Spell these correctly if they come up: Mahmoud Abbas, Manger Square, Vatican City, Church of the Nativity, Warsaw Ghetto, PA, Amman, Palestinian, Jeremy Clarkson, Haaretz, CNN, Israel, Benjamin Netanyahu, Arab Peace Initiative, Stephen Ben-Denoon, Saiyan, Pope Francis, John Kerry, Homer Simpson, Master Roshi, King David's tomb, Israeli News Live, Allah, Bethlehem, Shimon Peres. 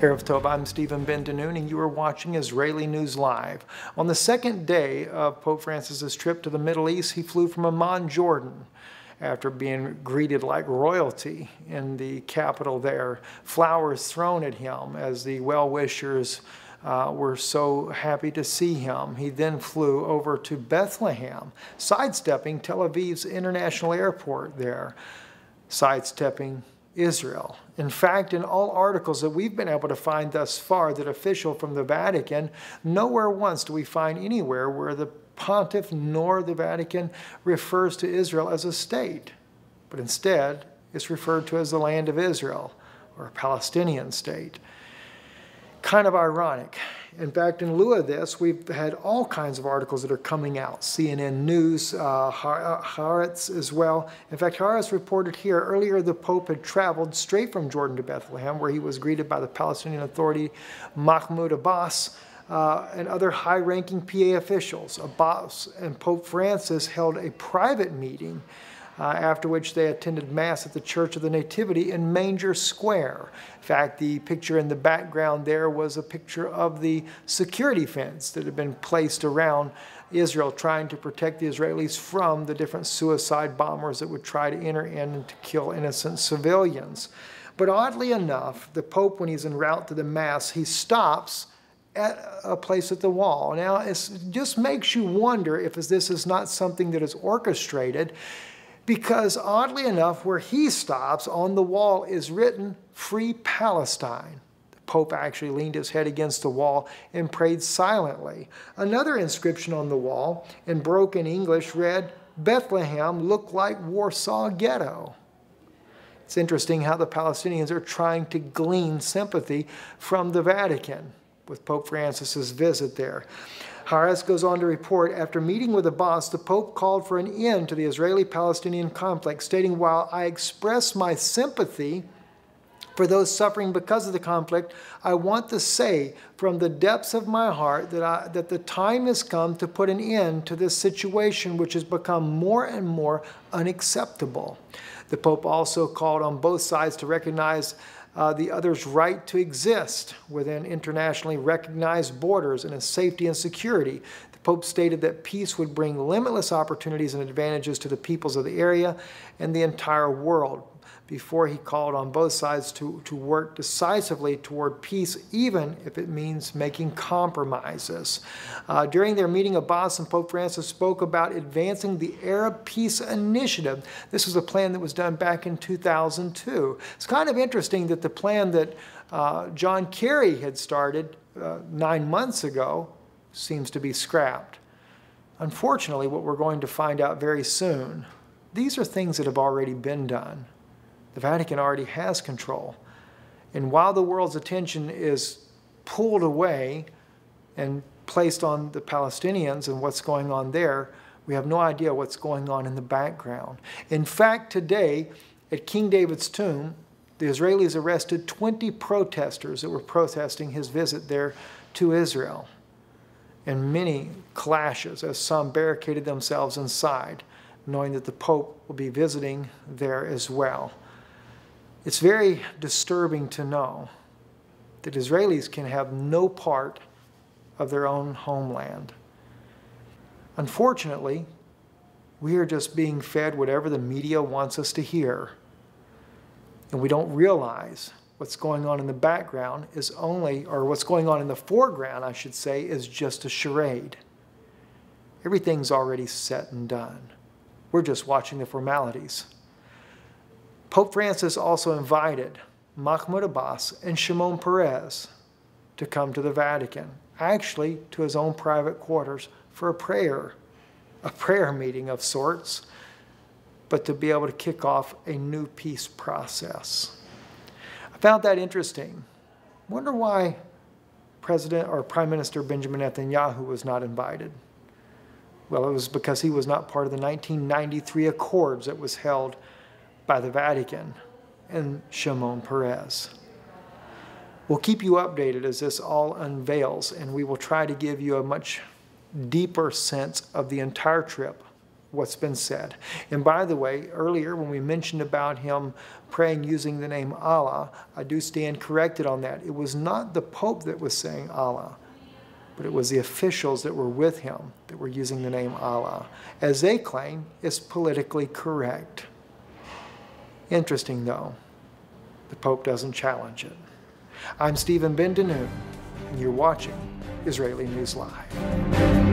Erev Tov, I'm Stephen Ben-Denoon, and you are watching Israeli News Live. On the second day of Pope Francis' trip to the Middle East, he flew from Amman, Jordan, after being greeted like royalty in the capital there. Flowers thrown at him as the well-wishers were so happy to see him. He then flew over to Bethlehem, sidestepping Tel Aviv's international airport there, sidestepping Israel. In fact, in all articles that we've been able to find thus far that official from the Vatican, nowhere once do we find anywhere where the Pontiff nor the Vatican refers to Israel as a state, but instead it's referred to as the land of Israel or a Palestinian state. Kind of ironic. In fact, in lieu of this, we've had all kinds of articles that are coming out. CNN News, Haaretz as well. In fact, Haaretz reported here earlier the Pope had traveled straight from Jordan to Bethlehem, where he was greeted by the Palestinian Authority Mahmoud Abbas and other high-ranking PA officials. Abbas and Pope Francis held a private meeting, after which they attended Mass at the Church of the Nativity in Manger Square. In fact, the picture in the background there was a picture of the security fence that had been placed around Israel, trying to protect the Israelis from the different suicide bombers that would try to enter in and to kill innocent civilians. But oddly enough, the Pope, when he's en route to the Mass, he stops at a place at the wall. Now, it just makes you wonder if this is not something that is orchestrated, because oddly enough, where he stops on the wall is written, "Free Palestine." The Pope actually leaned his head against the wall and prayed silently. Another inscription on the wall in broken English read, "Bethlehem looked like Warsaw Ghetto." It's interesting how the Palestinians are trying to glean sympathy from the Vatican with Pope Francis's visit there. Haaretz goes on to report, after meeting with Abbas, the Pope called for an end to the Israeli-Palestinian conflict, stating, "While I express my sympathy for those suffering because of the conflict, I want to say from the depths of my heart that the time has come to put an end to this situation, which has become more and more unacceptable." The Pope also called on both sides to recognize the other's right to exist within internationally recognized borders and its safety and security. The Pope stated that peace would bring limitless opportunities and advantages to the peoples of the area and the entire world, before he called on both sides to work decisively toward peace, even if it means making compromises. During their meeting, Abbas and Pope Francis spoke about advancing the Arab Peace Initiative. This was a plan that was done back in 2002. It's kind of interesting that the plan that John Kerry had started 9 months ago seems to be scrapped. Unfortunately, what we're going to find out very soon, these are things that have already been done. The Vatican already has control. And while the world's attention is pulled away and placed on the Palestinians and what's going on there, we have no idea what's going on in the background. In fact, today at King David's tomb, the Israelis arrested 20 protesters that were protesting his visit there to Israel, and many clashes as some barricaded themselves inside, knowing that the Pope will be visiting there as well. It's very disturbing to know that Israelis can have no part of their own homeland. Unfortunately, we are just being fed whatever the media wants us to hear, and we don't realize what's going on in the background is only, or what's going on in the foreground, I should say, is just a charade. Everything's already set and done. We're just watching the formalities. Pope Francis also invited Mahmoud Abbas and Shimon Peres to come to the Vatican, actually to his own private quarters, for a prayer meeting of sorts, but to be able to kick off a new peace process. I found that interesting. I wonder why President or Prime Minister Benjamin Netanyahu was not invited. Well, it was because he was not part of the 1993 Accords that was held by the Vatican and Shimon Peres. We'll keep you updated as this all unveils, and we will try to give you a much deeper sense of the entire trip what's been said. And by the way, earlier when we mentioned about him praying using the name Allah, I do stand corrected on that. It was not the Pope that was saying Allah, but it was the officials that were with him that were using the name Allah. As they claim, it's politically correct. Interesting though, the Pope doesn't challenge it. I'm Stephen Ben-Denoon, and you're watching Israeli News Live.